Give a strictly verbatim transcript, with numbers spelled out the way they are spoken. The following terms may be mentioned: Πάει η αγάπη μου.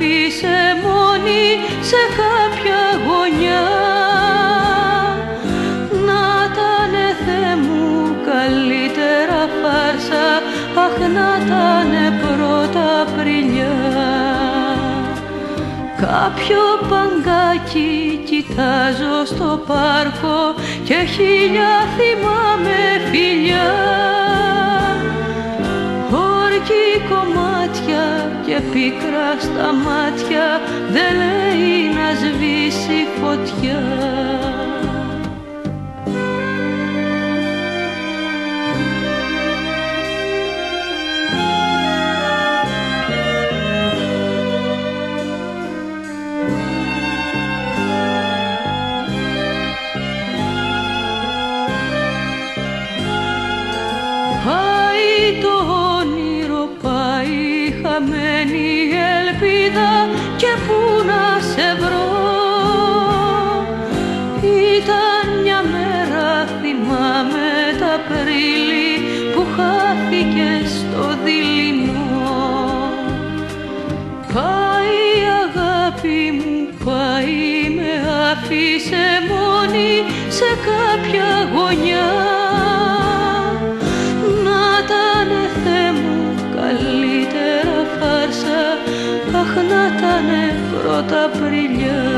αφήσε μόνη σε κάποια γωνιά. Να τα ναι Θεέ μου καλύτερα φάρσα, αχ να τα ναι πρώτα Απριλιά. Κάποιο παγκάκι κοιτάζω στο πάρκο και χίλια θυμάμαι φιλιά. Όρκη κομμάτια και πίκρα στα μάτια, δεν λέει να σβήσει φωτιά. Πάει το όνειρο, πάει χαμένη ελπίδα και πού να σε βρω. Ήταν μια μέρα, θυμάμαι τ' Απρίλη, που χάθηκες στο δειλινό. Πάει η αγάπη μου, πάει, με άφησε μόνη σε κάποια γωνιά. Καλύτερα φάρσα, αχ να τα ναι πρώτα Απριλιά.